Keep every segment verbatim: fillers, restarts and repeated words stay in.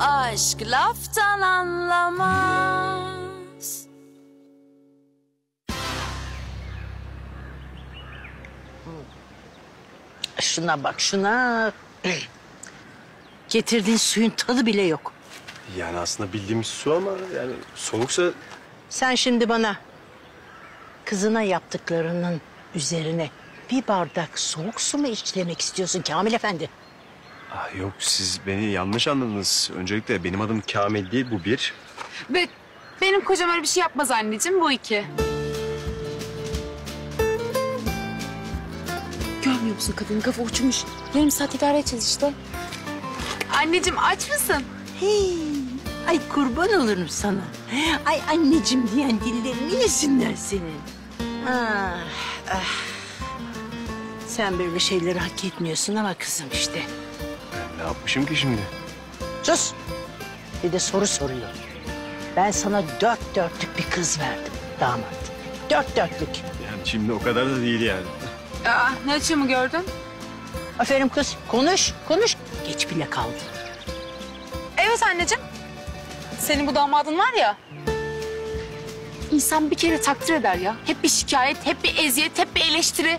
aşk laftan anlamaz. Şuna bak şuna. Getirdiğin suyun tadı bile yok. Yani aslında bildiğimiz su ama yani soğuksa... Sen şimdi bana kızına yaptıklarının üzerine bir bardak soğuk su mu içlemek istiyorsun Kamil Efendi? Ah, yok siz beni yanlış anladınız. Öncelikle benim adım Kamil değil, bu bir. Be benim kocam öyle bir şey yapmaz anneciğim, bu iki. Görmüyor musun kadının kafa uçmuş. Yarım saat idare edeceğiz işte. Anneciğim aç mısın? Hey, ay kurban olurum sana. Ay anneciğim diyen dillerini yesinler senin. Ah, ah. Sen böyle şeyleri hak etmiyorsun ama kızım işte. Ne yapmışım ki şimdi? Sus! Bir de soru soruyor. Ben sana dört dörtlük bir kız verdim damat. Dört dörtlük. Yani şimdi o kadar da değil yani. Aa, ne açığımı gördün? Aferin kız. Konuş, konuş. Geç bile kaldı. Evet anneciğim. Senin bu damadın var ya. İnsan bir kere takdir eder ya. Hep bir şikayet, hep bir eziyet, hep bir eleştiri.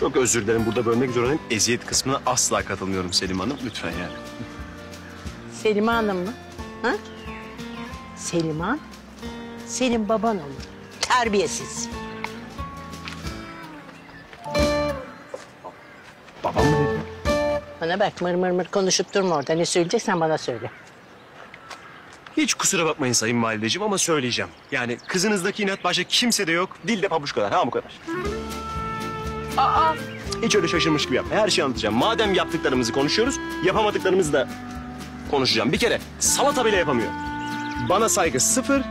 Çok özür dilerim. Burada bölmek zorundayım. Eziyet kısmına asla katılmıyorum Selim Hanım. Lütfen yani. Selim Hanım mı? Ha? Selim Han. Selim baban olur. Terbiyesiz. Babam mı dedi? Bana bak mır mır mır konuşup durma orada. Ne söyleyeceksen bana söyle. Hiç kusura bakmayın sayın valideciğim ama söyleyeceğim. Yani kızınızdaki inat başka kimse de yok. Dil de pabuçkalar. Ha bu kadar. Aa, hiç öyle şaşırmış gibi yapma. Her şeyi anlatacağım. Madem yaptıklarımızı konuşuyoruz, yapamadıklarımızı da konuşacağım. Bir kere salata bile yapamıyor. Bana saygı sıfır,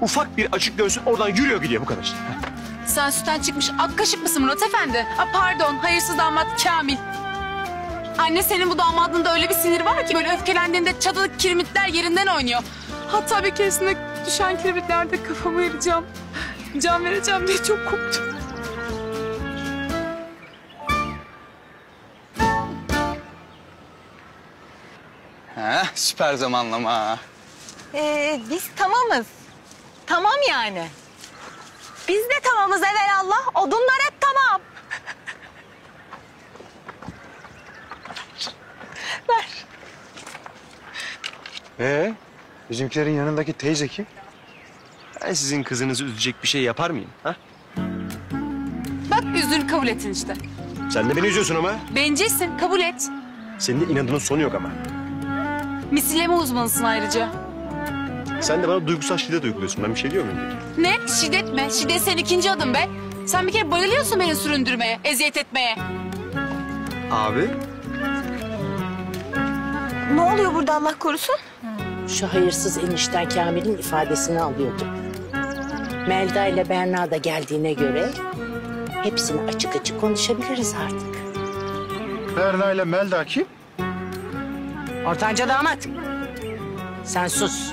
ufak bir açık göğsün oradan yürüyor gidiyor bu kadar işte. Sen sütten çıkmış ak kaşık mısın Murat Efendi? Aa, pardon, hayırsız damat Kamil. Anne senin bu damadında öyle bir sinir var ki böyle öfkelendiğinde çatalı kirmitler yerinden oynuyor. Hatta bir keresinde düşen kirmitlerde kafamı vereceğim, can vereceğim diye çok korktum. Ha, süper zamanlama. Ee, biz tamamız. Tamam yani. Biz de tamamız evelallah. Odunlar hep tamam. Ver. Ee, bizimkilerin yanındaki teyze kim? Ben sizin kızınızı üzecek bir şey yapar mıyım? Ha? Bak üzül kabul etin işte. Sen de beni üzüyorsun ama. Bencilsin, kabul et. Senin de inadının sonu yok ama. Misilleme uzmanısın ayrıca. Sen de bana duygusal şiddet uyguluyorsun. Ben bir şey diyor muyum? Ne? Şiddet mi? Şiddet senin ikinci adım be. Sen bir kere bayılıyorsun beni süründürmeye, eziyet etmeye. Abi. Ne oluyor burada Allah korusun? Şu hayırsız enişten Kamil'in ifadesini alıyordum. Melda ile Berna da geldiğine göre hepsini açık açık konuşabiliriz artık. Berna ile Melda kim? Ortanca damat. Sen sus.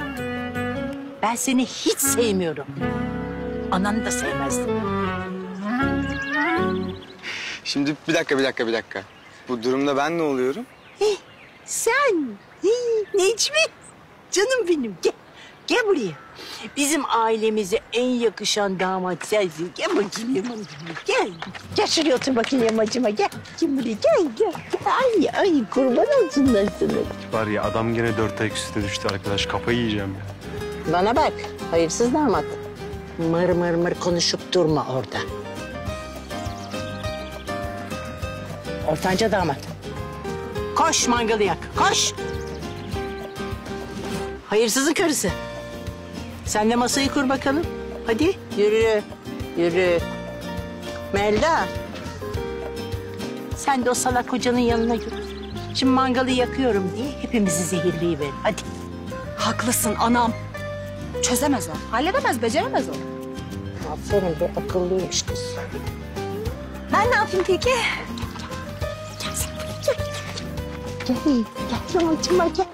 Ben seni hiç sevmiyorum. Ananı da sevmezdim. Şimdi bir dakika, bir dakika, bir dakika. Bu durumda ben ne oluyorum? Hih, sen. Hih, Necmit. Canım benim. Gel, gel buraya. Bizim ailemize en yakışan damat sensin. Gel bakayım yamacıma. Gel. Gel şuraya otur bakayım yamacıma. Gel. Kim buraya? Gel gel. Ay ay kurban olsunlar sana. Var ya adam gene dört ayak üstüne düştü arkadaş. Kafayı yiyeceğim ya. Bana bak. Hayırsız damat. Mır mır mır konuşup durma orada. Ortanca damat. Koş mangalı yak. Koş. Hayırsızın karısı. Sen de masayı kur bakalım. Hadi yürü, yürü. Melda. Sen de o salak kocanın yanına gir. Şimdi mangalı yakıyorum diye hepimizi zehirleyiver. Hadi. Haklısın anam. Çözemez o. Halledemez, beceremez o. Aferin be akıllıymış kız. Ben ne yapayım peki? Gel sen buraya gel. Gel, gel, gel amacıma gel.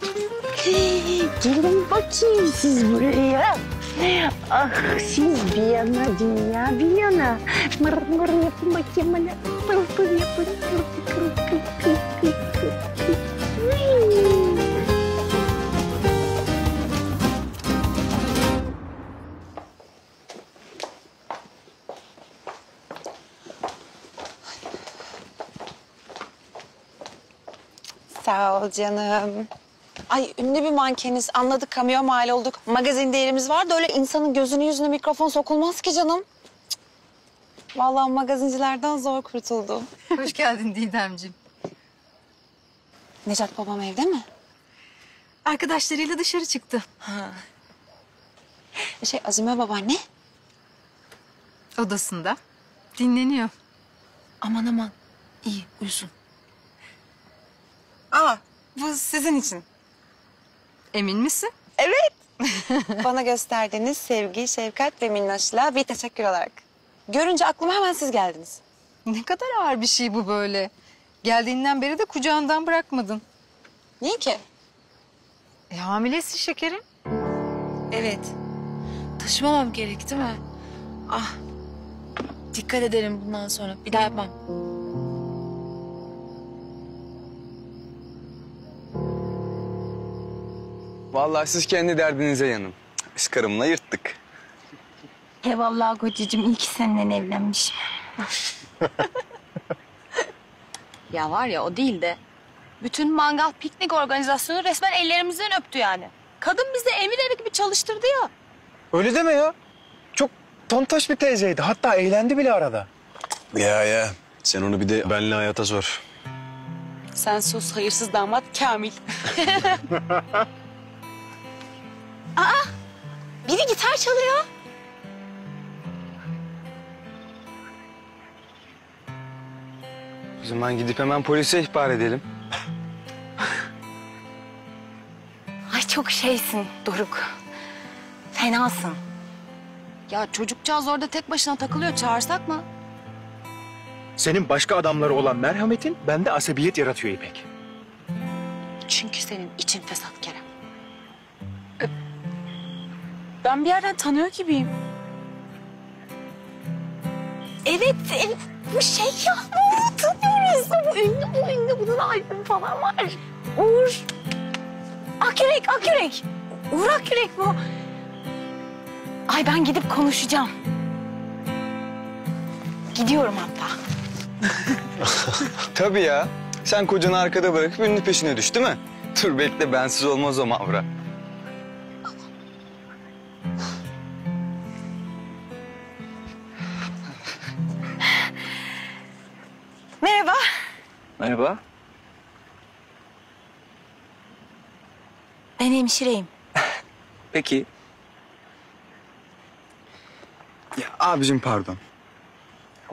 Gelin bakayım siz buraya. Ah siz bir yana dünya bir yana. Mır mır yapın bakayım bana. Mır mır yapın. Mır mır yapın. ol canım. Ay ünlü bir mankeniz, anladık, kamuya mal olduk. Magazin değerimiz var da öyle insanın gözünü yüzüne mikrofon sokulmaz ki canım. Cık. Vallahi magazincilerden zor kurtuldum. Hoş geldin Didemciğim. Necat babam evde mi? Arkadaşlarıyla dışarı çıktı. Ha. Şey Azime babaanne? Odasında. Dinleniyor. Aman aman. İyi uyusun. Aa bu sizin için. Emin misin? Evet. Bana gösterdiğiniz sevgi, şefkat ve minnaşla bir teşekkür olarak. Görünce aklıma hemen siz geldiniz. Ne kadar ağır bir şey bu böyle. Geldiğinden beri de kucağından bırakmadın. Niye ki? E, hamilesin şekerim. Evet. Taşımamam gerek değil mi? Ah. Dikkat ederim bundan sonra. Bir daha yapmam. Vallahi siz kendi derdinize yanın. Biz karımla yırttık. Eyvallah kocacığım. İyi ki seninle evlenmişim. Ya var ya o değil de bütün mangal piknik organizasyonu resmen ellerimizden öptü yani. Kadın bizi emir eri gibi çalıştırdı ya. Öyle deme ya. Çok tontaş bir teyzeydi. Hatta eğlendi bile arada. Ya ya. Sen onu bir de benle Hayat'a sor. Sen sus hayırsız damat Kamil. Aa! Biri gitar çalıyor. O zaman gidip hemen polise ihbar edelim. Ay çok şeysin Doruk. Fenasın. Ya çocukcağız orada tek başına takılıyor. Çağırsak mı? Senin başka adamları olan merhametin bende asabiyet yaratıyor İpek. Çünkü senin için fesat Kerem. Ee, ben bir yerden tanıyor gibiyim. Evet, evet. Bu şey ya, bunu tanıyoruz. Bu ünlü, bu ünlü, bunun albümü falan var. Uğur. Akürek, Akürek. Uğur Akürek bu. Ay ben gidip konuşacağım. Gidiyorum hatta. Tabii ya. Sen kocanı arkada bırakıp ünlü peşine düş değil mi? Dur bekle, bensiz olmaz o mavra. Merhaba. Merhaba. Ben hemşireyim. Peki. Ya abicim pardon.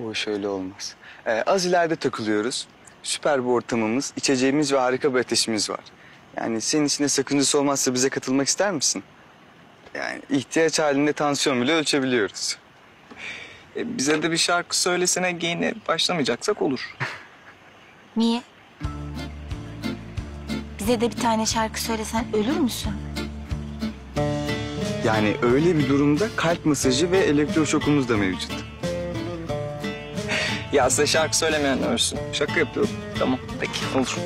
O şöyle olmaz. Ee, az ileride takılıyoruz. Süper bir ortamımız, içeceğimiz ve harika bir ateşimiz var. Yani senin için de sakıncası olmazsa bize katılmak ister misin? Yani ihtiyaç halinde tansiyon bile ölçebiliyoruz. E, bize de bir şarkı söylesene giyine başlamayacaksak olur. Niye? Bize de bir tane şarkı söylesen ölür müsün? Yani öyle bir durumda kalp masajı ve elektroşokumuz da mevcut. Ya size şarkı söylemeyen ölsün. Şaka yapıyorum. Tamam peki olur.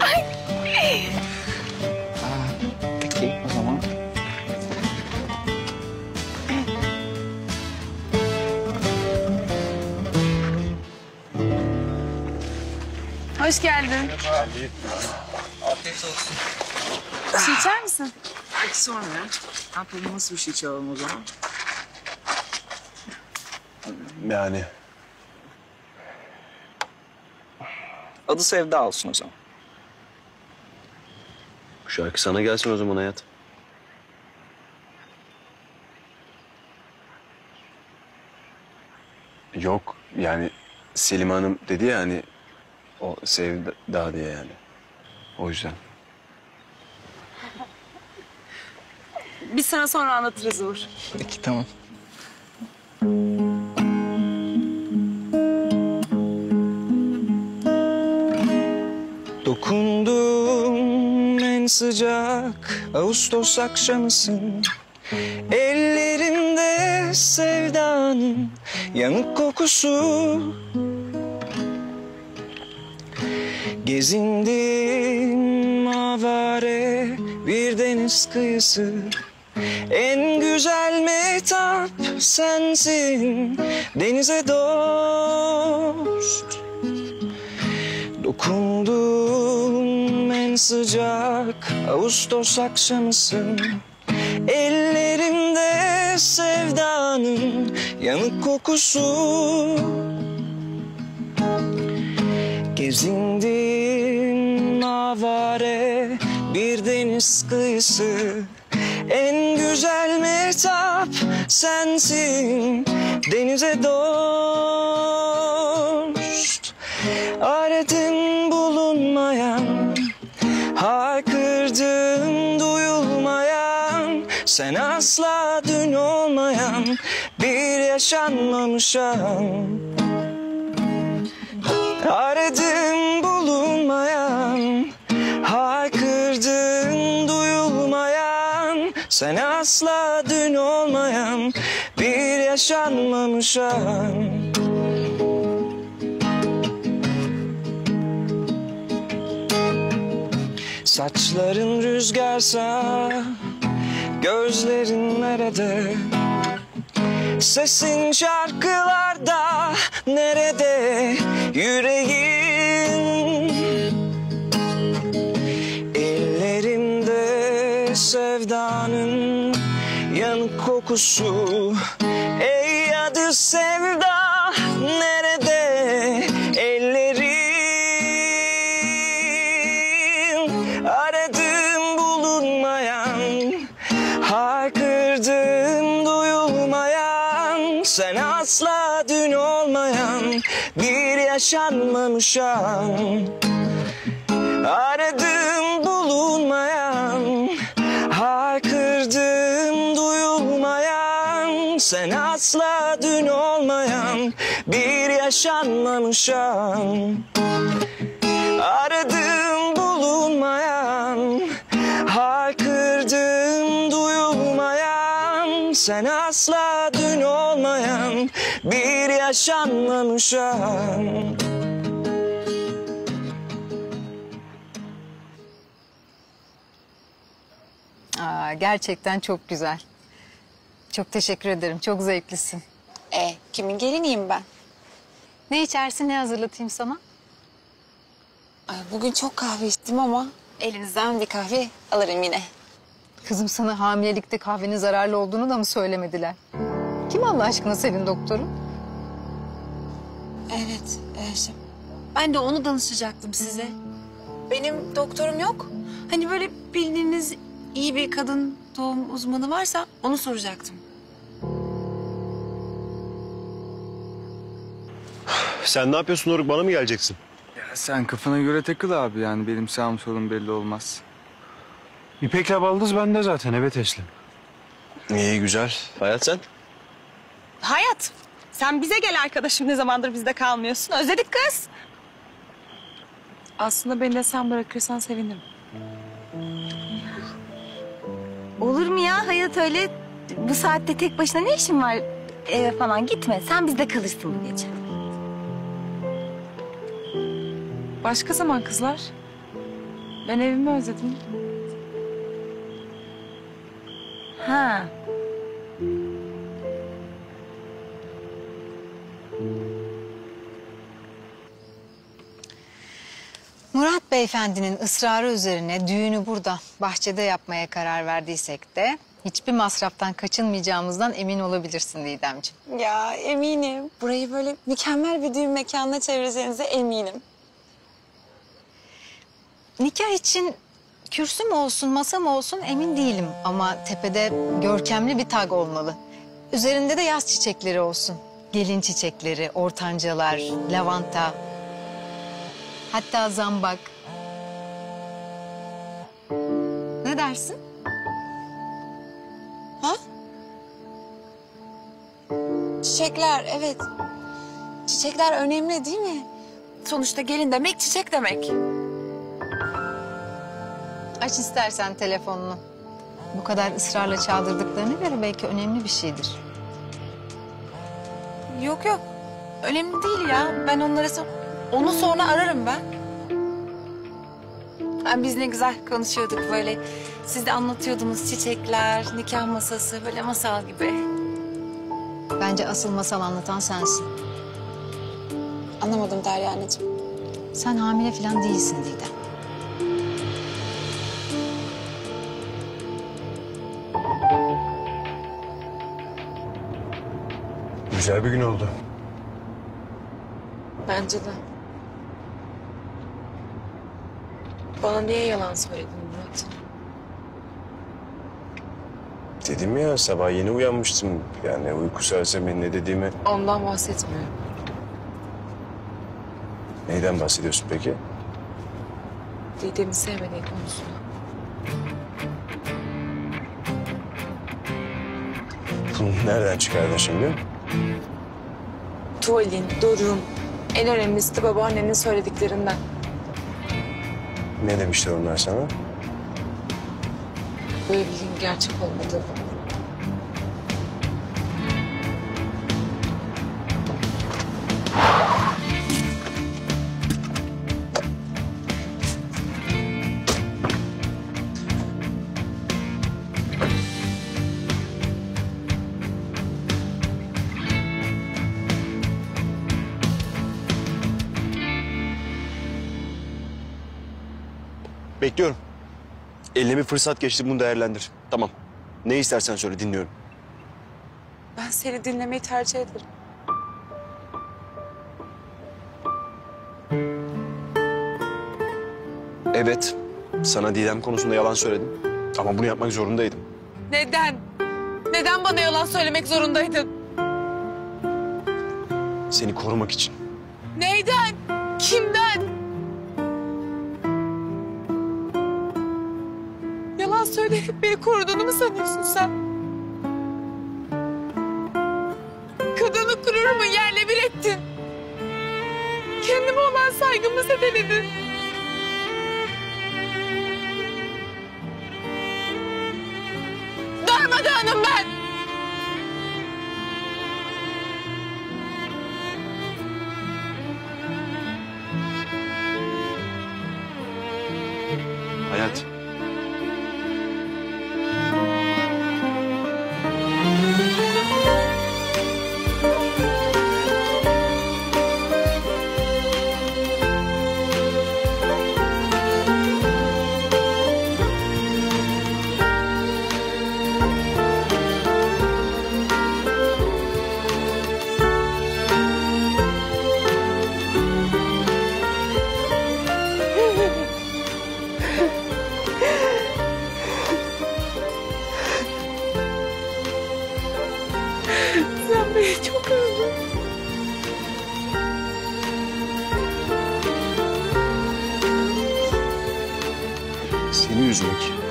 Ay. Aa, peki o zaman. Hoş geldin. Afiyet olsun. Şey içer misin? Peki sonra ne yapalım? Nasıl bir şey içelim o zaman? Yani... Adı Sevda olsun o zaman. Bu şarkı sana gelsin o zaman Hayat. Yok yani Selim Hanım dedi ya hani... O Sevda diye yani. O yüzden. Biz sana sonra anlatırız Uğur. Peki tamam. Dokundum en sıcak Ağustos akşamısın. Ellerimde sevdanın yanık kokusu. Gezindim avare bir deniz kıyısı. En güzel mehtap sensin denize dost. Dokundum en Sesin sıcak Ağustos akşamısın. Ellerimde sevdanın yanık kokusu. Gezindiğim avare bir deniz kıyısı. En güzel mehtap sensin, denize dost. Aretin bulunmayan, haykırdığın duyulmayan, sen asla dün olmayan, bir yaşanmamış an. Aretin bulunmayan, haykırdığın duyulmayan, sen asla dün olmayan, bir yaşanmamış an. Saçların rüzgarsa, gözlerin nerede? Sesin şarkılarda nerede? Yüreğin ellerimde sevdanın yanık kokusu. Ey adı sevda nerede? Ellerin aradığım bulunmayan, haykırdığım duyulmayan, sen asla dün olmayan, bir yaşanmamış an. Aradığım bulunmayan, haykırdığım duyulmayan, sen asla dün olmayan, bir yaşanmamış an. Aradığım bulunmayan, haykırdığım duyulmayan, sen asla dün olmayan, bir yaşanmamış an. Aa, gerçekten çok güzel. Çok teşekkür ederim. Çok zevklisin. E, kimin geliniyim ben? Ne içersin, ne hazırlatayım sana? Ay, bugün çok kahve içtim ama elinizden bir kahve alırım yine. Kızım, sana hamilelikte kahvenin zararlı olduğunu da mı söylemediler? Kim Allah aşkına senin doktorun? Evet, e, ben de onu danışacaktım size. Benim doktorum yok. Hani böyle bildiğiniz iyi bir kadın doğum uzmanı varsa onu soracaktım. Sen ne yapıyorsun Doruk? Bana mı geleceksin? Sen kafana göre takıl abi, yani benim sağım sorun belli olmaz. İpek'le baldız bende zaten, eve teslim. İyi, güzel. Hayat sen? Hayat, sen bize gel arkadaşım, ne zamandır bizde kalmıyorsun. Özledik kız. Aslında beni de sen bırakırsan sevinirim. Olur mu ya Hayat, öyle bu saatte tek başına ne işin var eve falan, gitme. Sen bizde kalırsın bu gece. Başka zaman kızlar. Ben evimi özledim. Ha. Murat Beyefendi'nin ısrarı üzerine düğünü burada, bahçede yapmaya karar verdiysek de hiçbir masraftan kaçınmayacağımızdan emin olabilirsin Didemciğim. Ya eminim. Burayı böyle mükemmel bir düğün mekanına çevireceğinize eminim. Nikah için kürsü mü olsun, masa mı olsun emin değilim ama tepede görkemli bir tag olmalı. Üzerinde de yaz çiçekleri olsun. Gelin çiçekleri, ortancalar, lavanta, hatta zambak. Ne dersin? Ha? Çiçekler, evet. Çiçekler önemli değil mi? Sonuçta gelin demek çiçek demek. Aç istersen telefonunu. Bu kadar ısrarla çağdırdıklarına göre belki önemli bir şeydir. Yok yok. Önemli değil ya. Ben onlara so onu sonra ararım ben. Yani biz ne güzel konuşuyorduk böyle. Siz de anlatıyordunuz çiçekler, nikah masası, böyle masal gibi. Bence asıl masal anlatan sensin. Anlamadım Derya anneciğim. Sen hamile falan değilsin Didem. Güzel bir gün oldu. Bence de. Bana niye yalan söyledin Murat? Dedim ya, sabah yeni uyanmıştım. Yani uyku serseminin ne dediğimi... Ondan bahsetmiyorum. Neyden bahsediyorsun peki? Didem'i sevmediği konusunda. Bunu nereden çıkardın şimdi? Tuvalin, Doruk'un, en önemlisi de babaannenin söylediklerinden. Ne demişler onlar sana? Bu evliliğin gerçek olmadığı. Bekliyorum. Eline bir fırsat geçti, bunu değerlendir. Tamam. Ne istersen söyle, dinliyorum. Ben seni dinlemeyi tercih ederim. Evet, sana Didem konusunda yalan söyledim. Ama bunu yapmak zorundaydım. Neden? Neden bana yalan söylemek zorundaydın? Seni korumak için. Neyden? Kimden? Söyleyip beni koruduğunu mu sanıyorsun sen? Kadını gururumu yerle bir ettin. Kendime olan saygımı zedeledin. Darmadağınım ben. Hayat.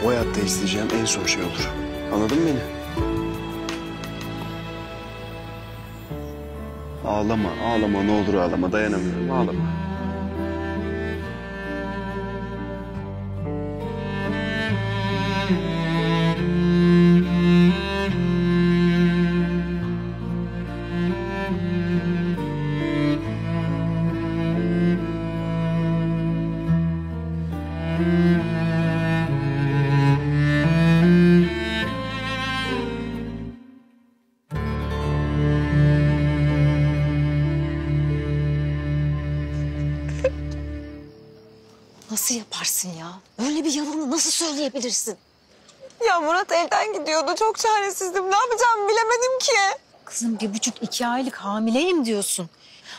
O hayatta isteyeceğim en son şey olur. Anladın mı beni? Ağlama, ağlama. Ne olur ağlama. Dayanamıyorum. Ağlama. Nasıl yaparsın ya? Böyle bir yalanı nasıl söyleyebilirsin? Ya Murat evden gidiyordu. Çok çaresizdim. Ne yapacağımı bilemedim ki. Kızım bir buçuk iki aylık hamileyim diyorsun.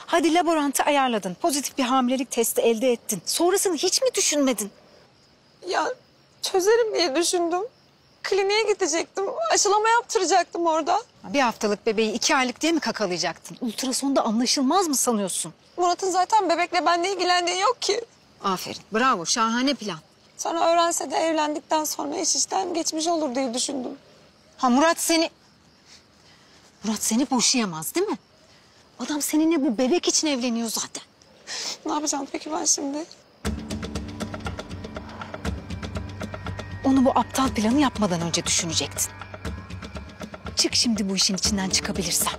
Hadi laborantı ayarladın. Pozitif bir hamilelik testi elde ettin. Sonrasını hiç mi düşünmedin? Ya çözerim diye düşündüm. Kliniğe gidecektim. Aşılama yaptıracaktım orada. Bir haftalık bebeği iki aylık diye mi kakalayacaktın? Ultrasonda anlaşılmaz mı sanıyorsun? Murat'ın zaten bebekle benimle ilgilendiği yok ki. Aferin, bravo, şahane plan. Sonra öğrense de evlendikten sonra iş işten geçmiş olur diye düşündüm. Ha Murat seni... Murat seni boşayamaz değil mi? Adam seninle bu bebek için evleniyor zaten. Ne yapacağım peki ben şimdi? Onu bu aptal planı yapmadan önce düşünecektin. Çık şimdi bu işin içinden çıkabilirsen.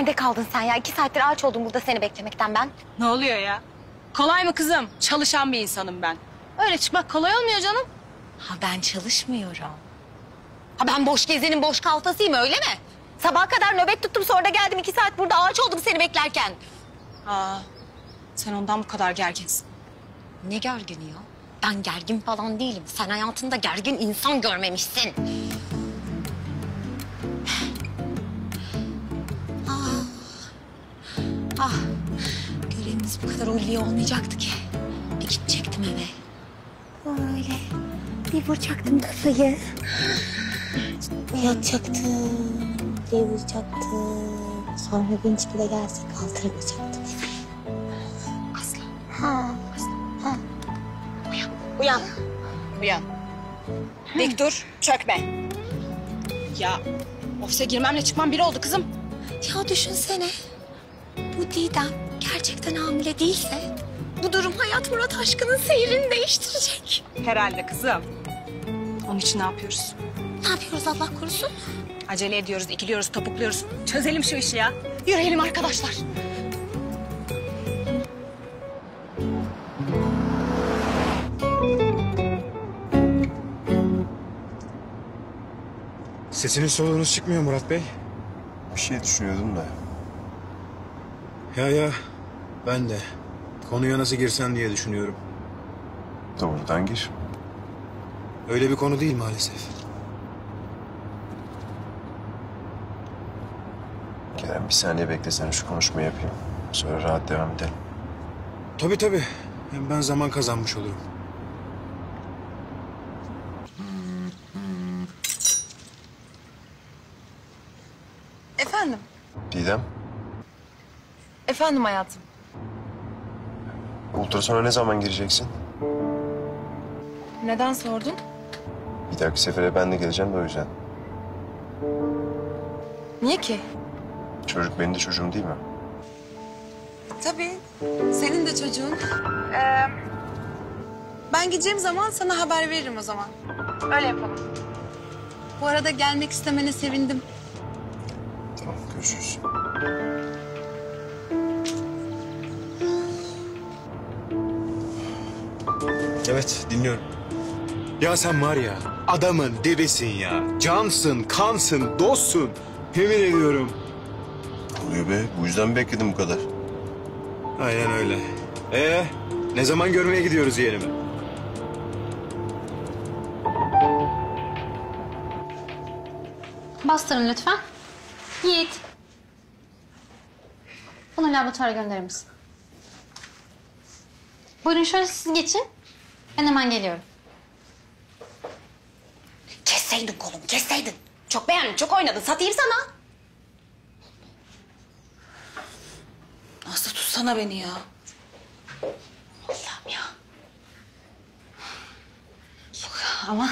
Nerede kaldın sen ya? İki saattir ağaç oldum burada seni beklemekten ben. Ne oluyor ya? Kolay mı kızım? Çalışan bir insanım ben. Öyle çıkmak kolay olmuyor canım. Ha ben çalışmıyorum. Ha ben boş gezenin boş kalfasıyım öyle mi? Sabaha kadar nöbet tuttum sonra da geldim iki saat burada ağaç oldum seni beklerken. Aa, sen ondan bu kadar gerginsin. Ne gergini ya? Ben gergin falan değilim. Sen hayatında gergin insan görmemişsin. Ah, ah. Görevimiz bu kadar ulviye olmayacaktı ki. Bir gidecektim eve. Öyle. Bir vuracaktım kafayı. Yatacaktım. Bir vuracaktım. Sonra genç bile gelse kaldırmayacaktım. Asla. Ha. Uyan. Uyan. Dik dur, çökme. Ya ofise girmemle çıkmam bir oldu kızım. Ya düşünsene. Bu Didem gerçekten hamile değilse bu durum Hayat Murat aşkının seyrini değiştirecek. Herhalde kızım. Onun için ne yapıyoruz? Ne yapıyoruz Allah korusun? Acele ediyoruz, ikiliyoruz, topukluyoruz. Çözelim şu işi ya. Yürüyelim arkadaşlar. Sesiniz soluğunuz çıkmıyor Murat Bey. Bir şey düşünüyordum da. Ya ya ben de konuya nasıl girsen diye düşünüyorum. Doğrudan gir. Öyle bir konu değil maalesef. Kerem bir saniye beklesene şu konuşmayı yapayım. Sonra rahat devam edelim. Tabii tabii. Hem ben zaman kazanmış olurum. Didem. Efendim hayatım. Ultrasona ne zaman gireceksin? Neden sordun? Bir dahaki sefere ben de geleceğim de o yüzden. Niye ki? Çocuk benim de çocuğum değil mi? Tabii. Senin de çocuğun. Ee, ben gideceğim zaman sana haber veririm o zaman. Öyle yapalım. Bu arada gelmek istemene sevindim. Görüşürüz. Evet, dinliyorum. Ya sen var ya, adamın dibisin ya. Cansın, kansın, dostsun. Yemin ediyorum. Oluyor be, bu yüzden bekledim bu kadar. Aynen öyle. Ee, ne zaman görmeye gidiyoruz yeğenimi? Bastırın lütfen. Git. Bunu laboratuvara gönderir misin? Buyurun şöyle siz geçin. Ben hemen geliyorum. Kesseydin kolum, kesseydin. Çok beğendim, çok oynadın. Satayım sana. Aslı tutsana beni ya. Allah'ım ya. Yok ama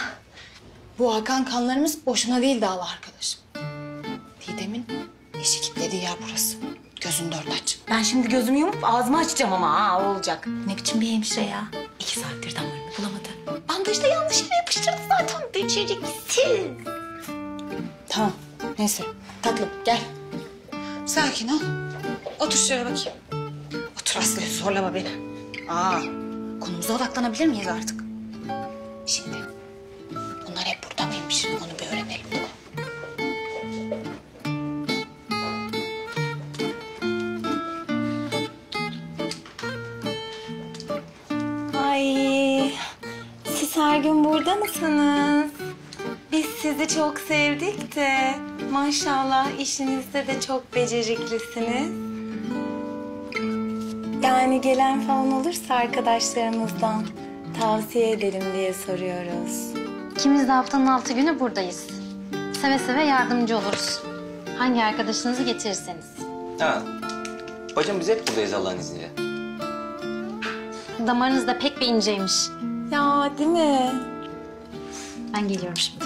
bu akan kanlarımız boşuna değil dava arkadaşım. Didem'in eşi kilitlediği yer burası. Gözünü dört aç. Ben şimdi gözümü yumup ağzımı açacağım ama ha olacak. Ne biçim bir hemşire ya? İki saattir damarını bulamadı. Bandajda yanlış yere yapıştırdı zaten. Beceriksiz. Tamam neyse. Tatlım gel. Sakin ol. Otur şuraya bakayım. Otur Aslı zorlama beni. Aa konumuza odaklanabilir miyiz artık? Şimdi bunlar hep burada mıymış? Onu bir öğrenelim. Her gün burada mısınız? Biz sizi çok sevdik de maşallah işinizde de çok beceriklisiniz. Yani gelen falan olursa arkadaşlarımızdan tavsiye edelim diye soruyoruz. İkimiz de haftanın altı günü buradayız. Seve seve yardımcı oluruz. Hangi arkadaşınızı getirirseniz. Ha, bacım biz hep buradayız Allah'ın izniyle. Damarınız da pek bir inceymiş. Ya değil mi? Ben geliyorum şimdi.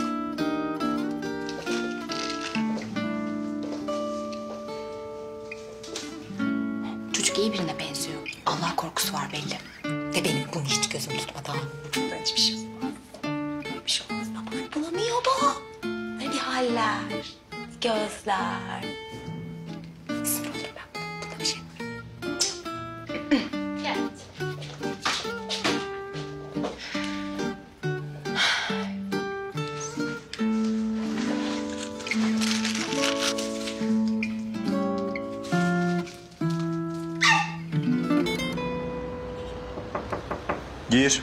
Çocuk iyi birine benziyor. Allah korkusu var belli. Ve benim bunu hiç gözüm tutmadı ha. Ben hiçbir şey olmaz. Bir şey olmaz baba. Bulamıyor baba. Böyle bir haller, gözler. Gir.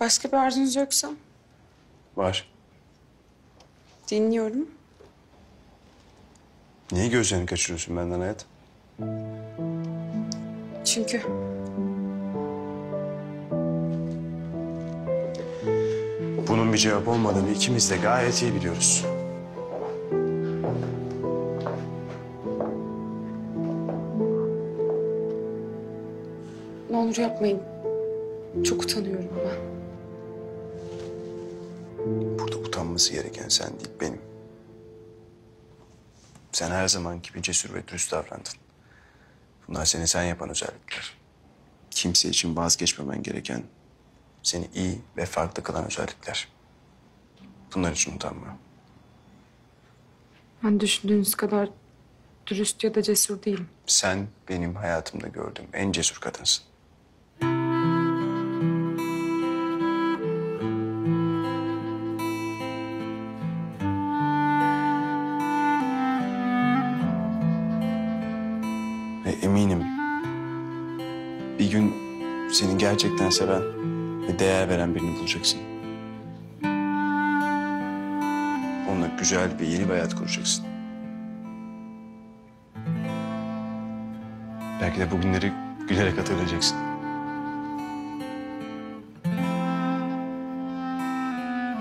Başka bir arzunuz yoksa? Var. Dinliyorum. Niye gözlerini kaçırıyorsun benden Hayat? Çünkü... Bunun bir cevap olmadığını ikimiz de gayet iyi biliyoruz. Ne olur yapmayın. Çok utanıyorum ben. Burada utanması gereken sen değil, benim. Sen her zaman gibi cesur ve dürüst davrandın. Bunlar seni sen yapan özellikler. Kimse için vazgeçmemen gereken, seni iyi ve farklı kılan özellikler. Bunlar için utanma. Ben düşündüğünüz kadar dürüst ya da cesur değilim. Sen benim hayatımda gördüğüm en cesur kadınsın. Seni gerçekten seven ve değer veren birini bulacaksın. Onunla güzel bir yeni bir hayat kuracaksın. Belki de bugünleri gülerek hatırlayacaksın.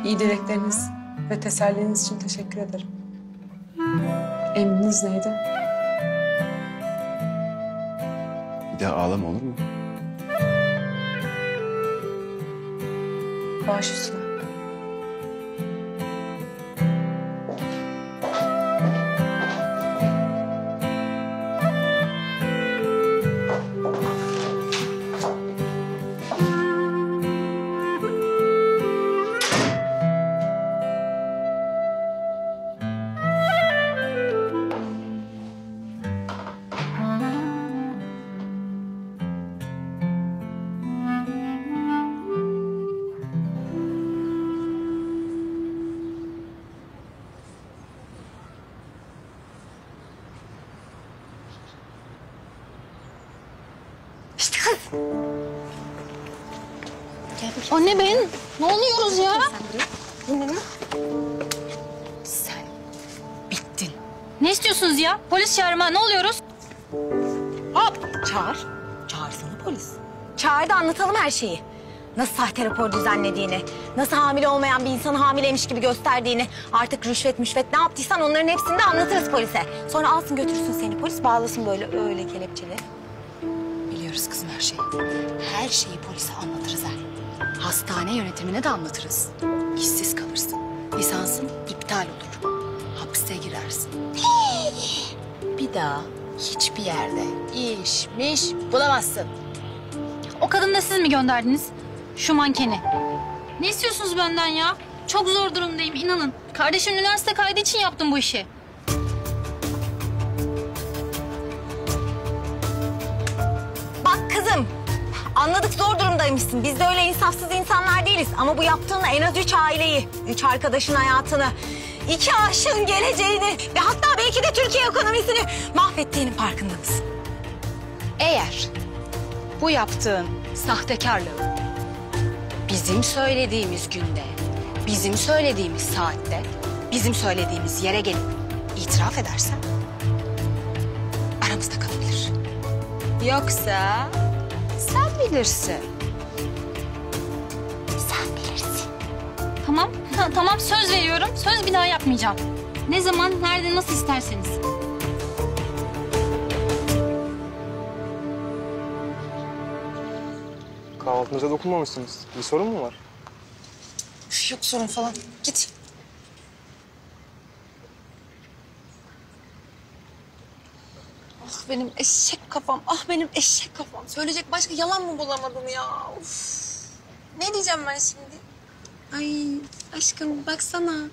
İyi dilekleriniz ve teselliniz için teşekkür ederim. Emriniz neydi? Bir daha ağlama, olur mu? Baş üstüne. Anne ben, ne oluyoruz ya? Dinle mi? Sen bittin. Ne istiyorsunuz ya? Polis çağırma, ne oluyoruz? Hop, çağır. Çağırsana polis. Çağır da anlatalım her şeyi. Nasıl sahte rapor düzenlediğini, nasıl hamile olmayan bir insanı hamileymiş gibi gösterdiğini, artık rüşvet müşvet ne yaptıysan onların hepsini de anlatırız polise. Sonra alsın götürsün seni polis, bağlasın böyle öyle kelepçeli. Biliyoruz kızım her şeyi. Her şeyi polise anlatırız her. Hastane yönetimine de anlatırız. İşsiz kalırsın. Lisansın iptal olur. Hapse girersin. Bir daha hiçbir yerde işmiş bulamazsın. O kadını da siz mi gönderdiniz? Şu mankeni. Ne istiyorsunuz benden ya? Çok zor durumdayım, inanın. Kardeşim üniversite kaydı için yaptım bu işi. Bak kızım. Anladık, zor durumdaymışsın. Biz de öyle insafsız insanlar değiliz. Ama bu yaptığınla en az üç aileyi, üç arkadaşın hayatını, iki aşığın geleceğini ve hatta belki de Türkiye ekonomisini mahvettiğinin farkında mısın? Eğer bu yaptığın sahtekarlığı bizim söylediğimiz günde, bizim söylediğimiz saatte, bizim söylediğimiz yere gelip itiraf edersen aramızda kalabilir. Yoksa... Sen bilirsin. Sen bilirsin. Tamam, ha, tamam söz veriyorum. Söz bir daha yapmayacağım. Ne zaman, nerede, nasıl isterseniz. Kahvaltınıza dokunmamışsınız. Bir sorun mu var? Üf, yok sorun falan. Git. Ah benim eşek kafam, ah benim eşek kafam. Söyleyecek başka yalan mı bulamadım ya? Of. Ne diyeceğim ben şimdi? Ay aşkım baksana.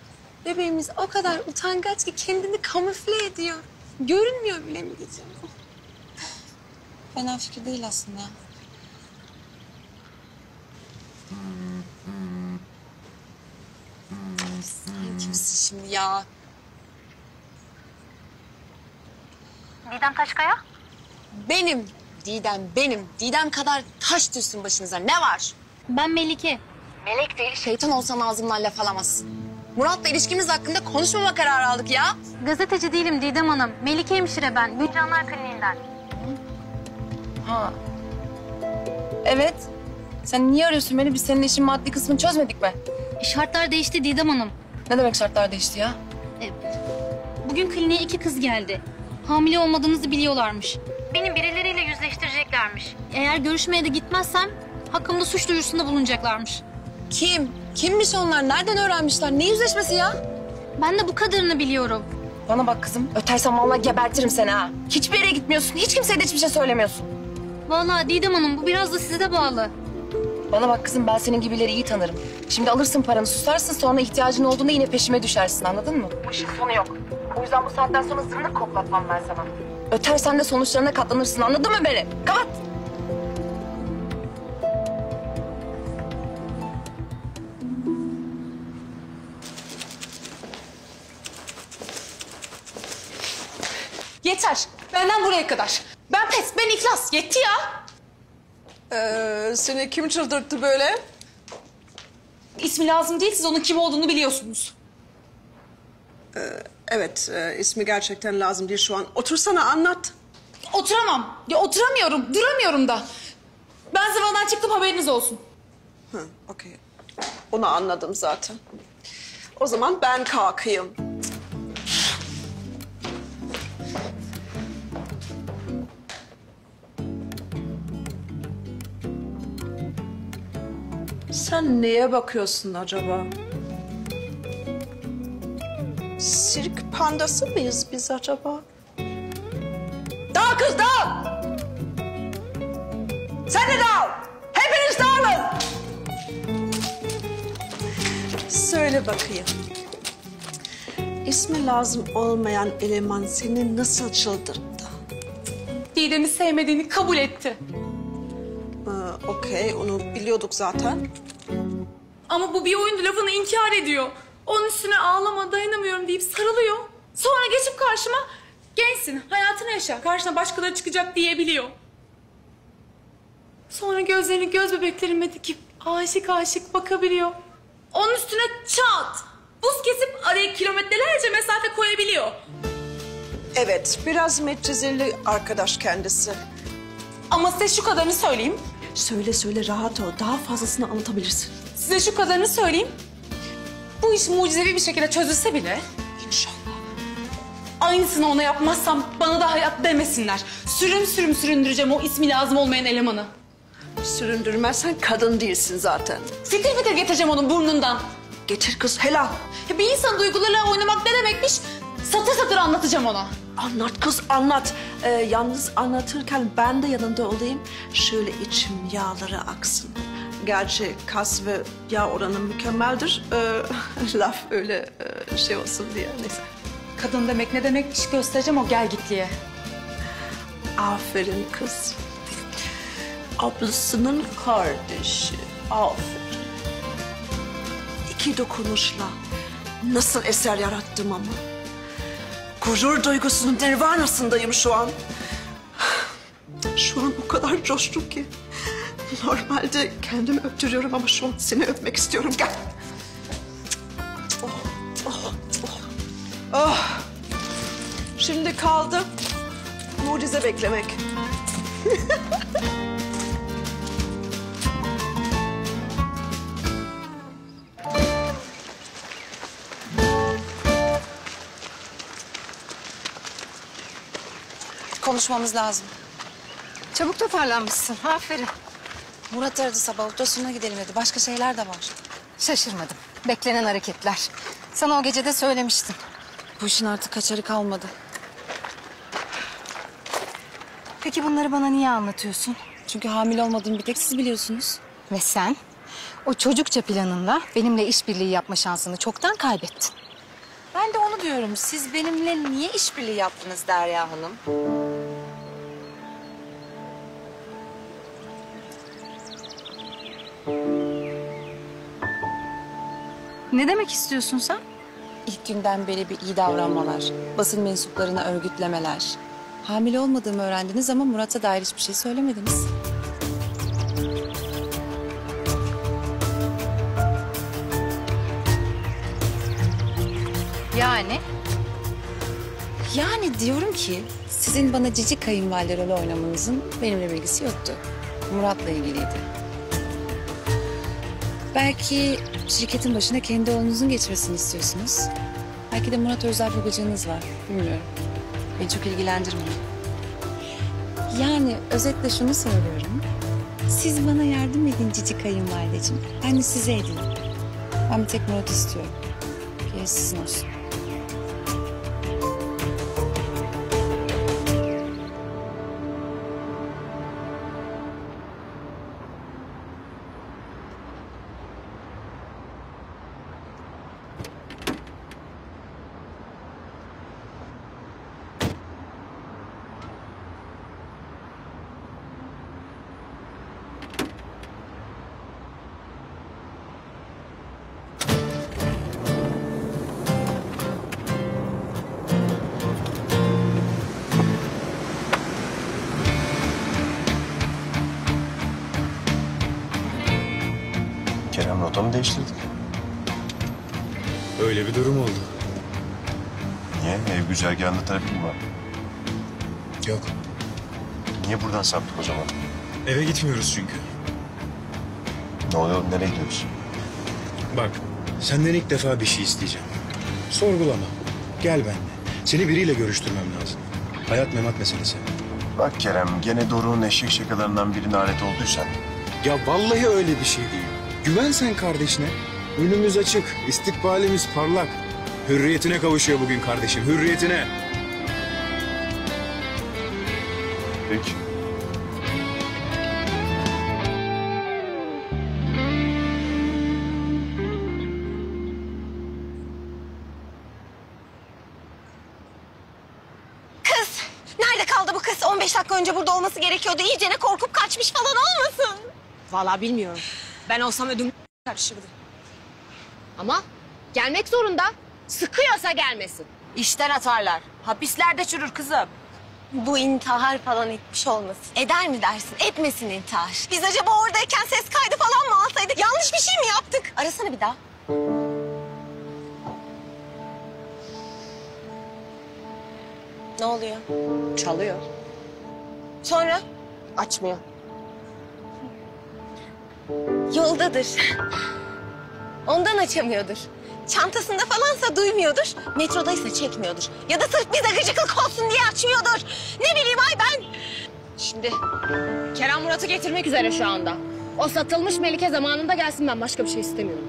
Bebeğimiz o kadar utangaç ki kendini kamufle ediyor. Görünmüyor bile mi diyeceğim? Fena fikir değil aslında. Sen kimsin şimdi ya? Didem Taşkaya? Benim Didem, benim. Didem kadar taş düşsün başınıza. Ne var? Ben Melike. Melek değil, şeytan olsan ağzımdan laf alamazsın. Murat'la ilişkimiz hakkında konuşmama kararı aldık ya. Gazeteci değilim Didem Hanım. Melike hemşire ben. Bu Canlar Kliniğinden. Ha. Evet. Sen niye arıyorsun beni? Biz senin işin maddi kısmını çözmedik mi? E, şartlar değişti Didem Hanım. Ne demek şartlar değişti ya? E, bugün kliniğe iki kız geldi. Hamile olmadığınızı biliyorlarmış. Beni birileriyle yüzleştireceklermiş. Eğer görüşmeye de gitmezsem hakkımda suç duyurusunda bulunacaklarmış. Kim? Kimmiş onlar? Nereden öğrenmişler? Ne yüzleşmesi ya? Ben de bu kadarını biliyorum. Bana bak kızım. Ötersen vallahi gebertirim seni ha. Hiçbir yere gitmiyorsun. Hiç kimseye de hiçbir şey söylemiyorsun. Vallahi Didem Hanım bu biraz da size de bağlı. Bana bak kızım, ben senin gibileri iyi tanırım. Şimdi alırsın paranı, susarsın, sonra ihtiyacın olduğunda yine peşime düşersin, anladın mı? Bu işin sonu yok. O yüzden bu saatten sonra zırnık koklatmam ben sana. Ötersen de sonuçlarına katlanırsın, anladın mı beni? Kapat! Yeter, benden buraya kadar. Ben pes, ben iflas, yetti ya. Ee, seni kim çıldırttı böyle? İsmi lazım değil, siz onun kim olduğunu biliyorsunuz. Ee, evet, e, ismi gerçekten lazım değil şu an. Otursana, anlat. Oturamam. Ya oturamıyorum, duramıyorum da. Ben zamandan çıktım, haberiniz olsun. Hı, okey. Onu anladım zaten. O zaman ben kalkayım. Sen neye bakıyorsun acaba? Sirk pandası mıyız biz acaba? Dağ kız dağ! Sen de dağıl! Hepiniz dağılın! Söyle bakayım. İsmi lazım olmayan eleman seni nasıl çıldırttı? Didem'i sevmediğini kabul etti. Ee, okey, onu biliyorduk zaten. Ama bu bir oyundu, lafını inkar ediyor. Onun üstüne ağlama, dayanamıyorum deyip sarılıyor. Sonra geçip karşıma gençsin, hayatını yaşa, karşına başkaları çıkacak diyebiliyor. Sonra gözlerini göz bebeklerime dikip aşık aşık bakabiliyor. Onun üstüne çat, buz kesip araya kilometrelerce mesafe koyabiliyor. Evet, biraz metrizirli arkadaş kendisi. Ama size şu kadarını söyleyeyim. Söyle söyle, rahat ol. Daha fazlasını anlatabilirsin. Size şu kadarını söyleyeyim. Bu iş mucizevi bir şekilde çözülse bile... İnşallah. Aynısını ona yapmazsam bana da hayat demesinler. Sürüm sürüm süründüreceğim o ismi lazım olmayan elemanı. Süründürmezsen kadın değilsin zaten. Fitil fitil getireceğim onun burnundan. Getir kız, helal. Ya bir insan duygularıyla oynamak ne demekmiş? Satır satır anlatacağım ona. Anlat kız, anlat. Ee, yalnız anlatırken ben de yanında olayım. Şöyle içim yağları aksın. Gerçi kas ve yağ oranı mükemmeldir. Ee, laf öyle şey olsun diye, neyse. Kadın demek ne demekmiş göstereceğim o gel gitliye. Aferin kız. Ablasının kardeşi. Aferin. İki dokunuşla nasıl eser yarattım ama. Gurur duygusunun dervanasındayım şu an. Şu an o kadar coştum ki. Normalde kendimi öptürüyorum ama şu an seni öpmek istiyorum. Gel. Oh, oh, oh. Oh. Şimdi kaldı mucize beklemek. Konuşmamız lazım. Çabuk toparlanmışsın. Aferin. Murat aradı sabah. Otosuna gidelim dedi. Başka şeyler de var. Şaşırmadım. Beklenen hareketler. Sana o gece de söylemiştim. Bu işin artık kaçarı kalmadı. Peki bunları bana niye anlatıyorsun? Çünkü hamile olmadığımı bir tek siz biliyorsunuz. Ve sen o çocukça planınla benimle işbirliği yapma şansını çoktan kaybettin. Ben de onu diyorum. Siz benimle niye işbirliği yaptınız Derya Hanım? Ne demek istiyorsun sen? İlk günden beri bir iyi davranmalar, basın mensuplarına örgütlemeler. Hamile olmadığımı öğrendiniz ama Murat'a dair hiçbir şey söylemediniz. Yani? Yani diyorum ki sizin bana cici kayınvalider rolü oynamanızın benimle bilgisi yoktu. Murat'la ilgiliydi. Belki şirketin başına kendi oğlunuzun geçmesini istiyorsunuz. Belki de Murat özel bir bacağınız var. Bilmiyorum. Beni çok ilgilendirmiyor. Yani özetle şunu söylüyorum. Siz bana yardım edin cici kayınvalideciğim. Ben de size edeyim. Ben bir tek Murat istiyorum. Gerisi sizin olsun. Rotamı değiştirdik. Öyle bir durum oldu. Niye? Ev güzergahında trafik mi var? Yok. Niye buradan saptık o zaman? Eve gitmiyoruz çünkü. Ne oluyor? Nereye gidiyoruz? Bak, senden ilk defa bir şey isteyeceğim. Sorgulama. Gel benimle. Seni biriyle görüştürmem lazım. Hayat memat meselesi. Bak Kerem, gene Doruk'un eşek şakalarından birine alet olduysan. Ya vallahi öyle bir şey değil. Güven sen kardeşine. Önümüz açık, istikbalimiz parlak. Hürriyetine kavuşuyor bugün kardeşim, hürriyetine. Peki. Kız, nerede kaldı bu kız? on beş dakika önce burada olması gerekiyordu. İyicene korkup kaçmış falan olmasın? Vallahi bilmiyorum. Ben olsam ödüm karışırdı. Ama gelmek zorunda. Sıkıyorsa gelmesin. İşten atarlar. Hapislerde çürür kızım. Bu intihar falan etmiş olmasın. Eder mi dersin? Etmesin intihar. Biz acaba oradayken ses kaydı falan mı alsaydık? Yanlış bir şey mi yaptık? Arasana bir daha. Ne oluyor? Çalıyor. Sonra? Açmıyor. Yoldadır. Ondan açamıyordur. Çantasında falansa duymuyordur. Metrodaysa çekmiyordur. Ya da sırf bize gıcıklık olsun diye açmıyordur. Ne bileyim ay ben. Şimdi Kerem Murat'ı getirmek üzere şu anda. O satılmış Melike zamanında gelsin, ben başka bir şey istemiyorum.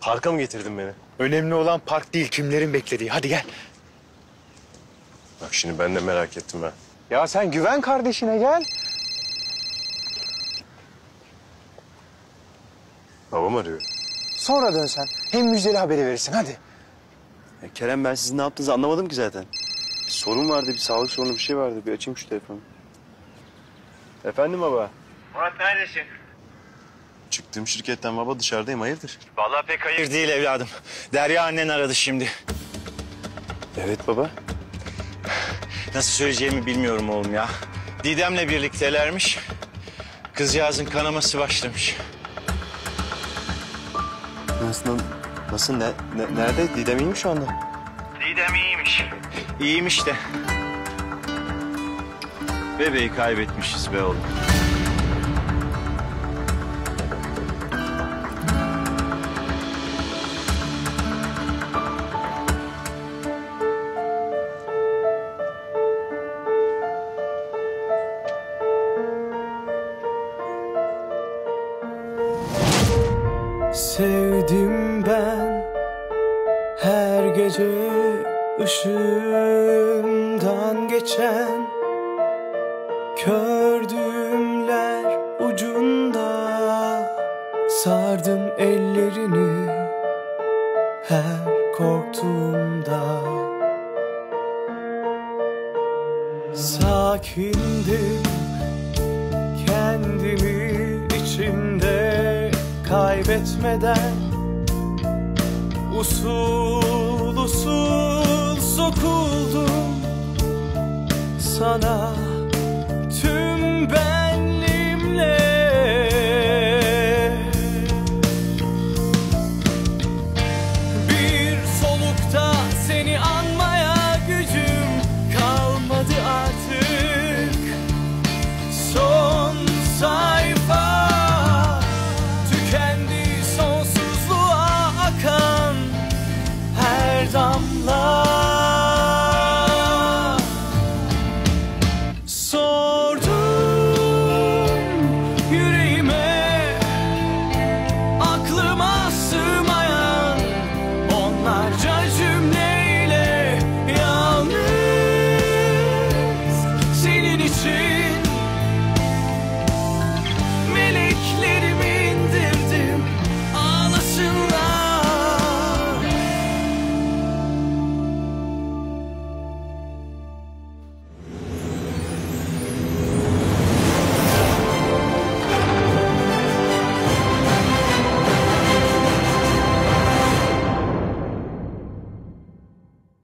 Parka mı getirdin beni? Önemli olan park değil, kimlerin beklediği. Hadi gel. Bak şimdi ben de merak ettim ha. Ya sen güven kardeşine, gel. Babam arıyor. Sonra dön sen. Hem müjdeli haberi verirsin, hadi. Ya Kerem, ben sizin ne yaptığınızı anlamadım ki zaten. Bir sorun vardı, bir sağlık sorunu bir şey vardı. Bir açayım şu telefonu. Efendim baba? Murat neredesin? Çıktığım şirketten baba, dışarıdayım, hayırdır? Vallahi pek hayır değil evladım. Derya annen aradı şimdi. Evet baba. Nasıl söyleyeceğimi bilmiyorum oğlum ya. Didem'le birliktelermiş. Kızcağızın kanaması başlamış. Nasıl, nasıl, ne, ne, nerede? Didem iyi mi şu anda? Didem iyiymiş. İyiymiş de. Bebeği kaybetmişiz be oğlum. Sevdim ben her gün. gece ışığımdan geçen kördüğümler ucunda sardım ellerini her korktuğumda. Sakindim, kendimi içimde kaybetmeden usul usul sokuldum sana tüm ben.